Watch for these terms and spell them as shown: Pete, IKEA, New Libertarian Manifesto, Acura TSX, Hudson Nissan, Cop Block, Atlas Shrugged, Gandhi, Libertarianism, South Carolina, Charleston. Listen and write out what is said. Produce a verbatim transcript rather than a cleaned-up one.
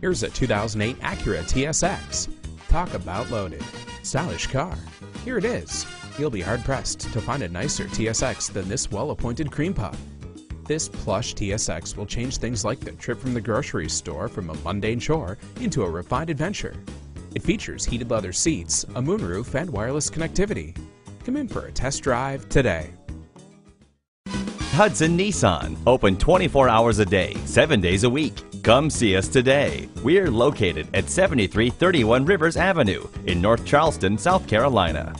Here's a two thousand eight Acura T S X. Talk about loaded. Stylish car. Here it is. You'll be hard-pressed to find a nicer T S X than this well-appointed cream puff. This plush T S X will change things like the trip from the grocery store from a mundane chore into a refined adventure. It features heated leather seats, a moonroof, and wireless connectivity. Come in for a test drive today. Hudson Nissan, open twenty-four hours a day, seven days a week. Come see us today. We're located at seventy-three thirty-one Rivers Avenue in North Charleston, South Carolina.